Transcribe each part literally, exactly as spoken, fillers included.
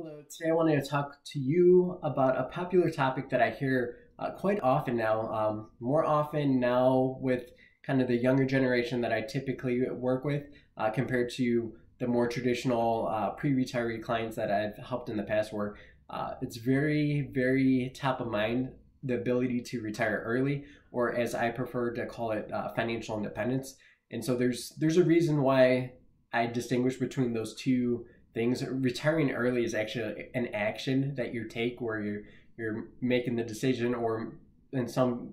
Hello, today I wanted to talk to you about a popular topic that I hear uh, quite often now, um, more often now with kind of the younger generation that I typically work with uh, compared to the more traditional uh, pre-retiree clients that I've helped in the past, where uh, it's very, very top of mind, the ability to retire early, or as I prefer to call it, uh, financial independence. And so there's, there's a reason why I distinguish between those two things. Retiring early is actually an action that you take where you're, you're making the decision, or in some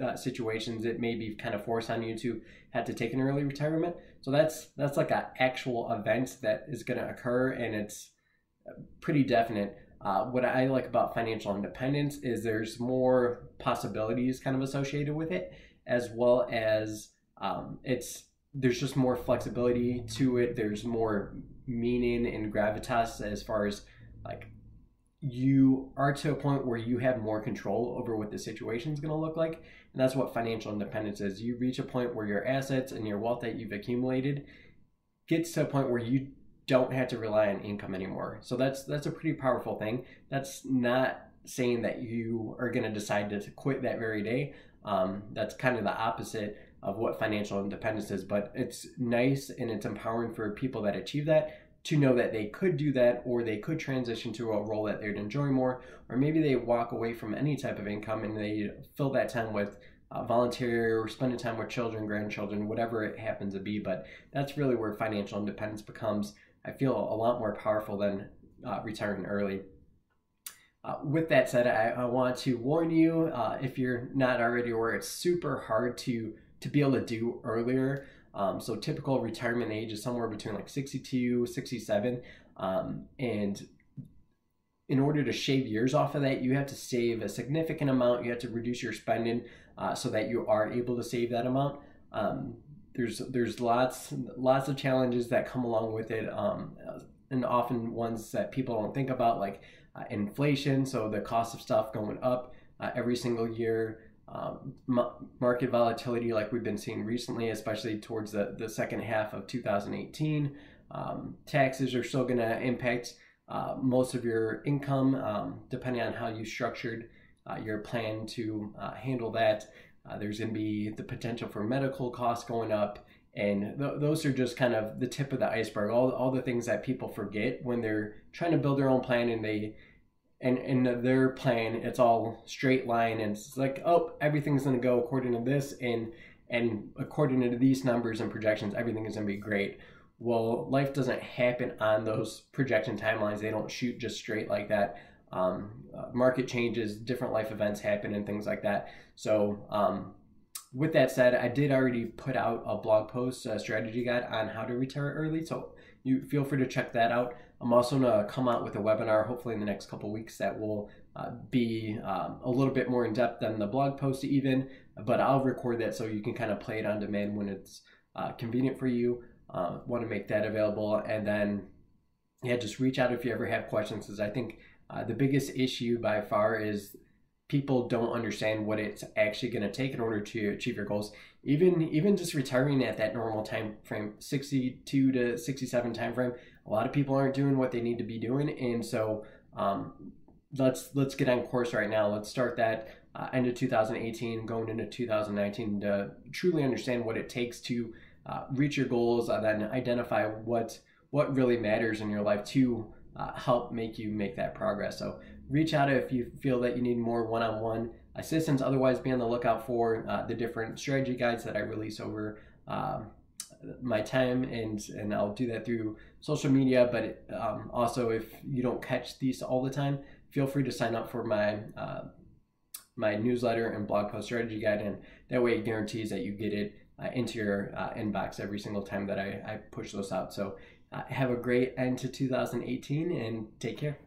uh, situations it may be kind of forced on you to have to take an early retirement. So that's that's like an actual event that is going to occur, and it's pretty definite. Uh, what I like about financial independence is there's more possibilities kind of associated with it, as well as um, it's there's just more flexibility to it. There's more meaning and gravitas, as far as like you are to a point where you have more control over what the situation is going to look like. And that's what financial independence is. You reach a point where your assets and your wealth that you've accumulated gets to a point where you don't have to rely on income anymore. So that's that's a pretty powerful thing. That's not saying that you are going to decide to quit that very day. Um, that's kind of the opposite of what financial independence is, but it's nice and it's empowering for people that achieve that to know that they could do that, or they could transition to a role that they'd enjoy more, or maybe they walk away from any type of income and they fill that time with uh, volunteer or spending time with children, grandchildren, whatever it happens to be. But that's really where financial independence becomes, I feel, a lot more powerful than uh, retiring early. Uh, with that said, I, I want to warn you, uh, if you're not already aware, it's super hard to to be able to do earlier. Um, so typical retirement age is somewhere between like sixty-two, sixty-seven. Um, and in order to shave years off of that, you have to save a significant amount. You have to reduce your spending uh, so that you are able to save that amount. Um, there's there's lots, lots of challenges that come along with it, um, and often ones that people don't think about, like uh, inflation. So the cost of stuff going up uh, every single year. Um, market volatility like we've been seeing recently, especially towards the, the second half of two thousand eighteen. Um, taxes are still going to impact uh, most of your income, um, depending on how you structured uh, your plan to uh, handle that. Uh, there's going to be the potential for medical costs going up, and th those are just kind of the tip of the iceberg, all, all the things that people forget when they're trying to build their own plan, and they And in their plan, it's all straight line, and it's like, oh, everything's gonna go according to this, and and according to these numbers and projections, everything is gonna be great. Well, life doesn't happen on those projection timelines. They don't shoot just straight like that. Um, uh, market changes, different life events happen, and things like that. So um, with that said, I did already put out a blog post, a strategy guide on how to retire early, so you feel free to check that out. I'm also going to come out with a webinar, hopefully in the next couple of weeks, that will uh, be um, a little bit more in depth than the blog post even, but I'll record that so you can kind of play it on demand when it's uh, convenient for you. Uh, want to make that available, and then yeah, just reach out if you ever have questions, because I think uh, the biggest issue by far is people don't understand what it's actually going to take in order to achieve your goals. Even even just retiring at that normal time frame, sixty-two to sixty-seven time frame, a lot of people aren't doing what they need to be doing, and so um, let's let's get on course right now. Let's start that uh, end of two thousand eighteen, going into two thousand nineteen, to truly understand what it takes to uh, reach your goals, and then identify what what really matters in your life to uh, help make you make that progress. So reach out if you feel that you need more one-on-one assistance. Otherwise, be on the lookout for uh, the different strategy guides that I release over um, my time, and and I'll do that through social media. But um, also, if you don't catch these all the time, feel free to sign up for my uh, my newsletter and blog post strategy guide, and that way it guarantees that you get it uh, into your uh, inbox every single time that I, I push those out. So uh, have a great end to two thousand eighteen, and take care.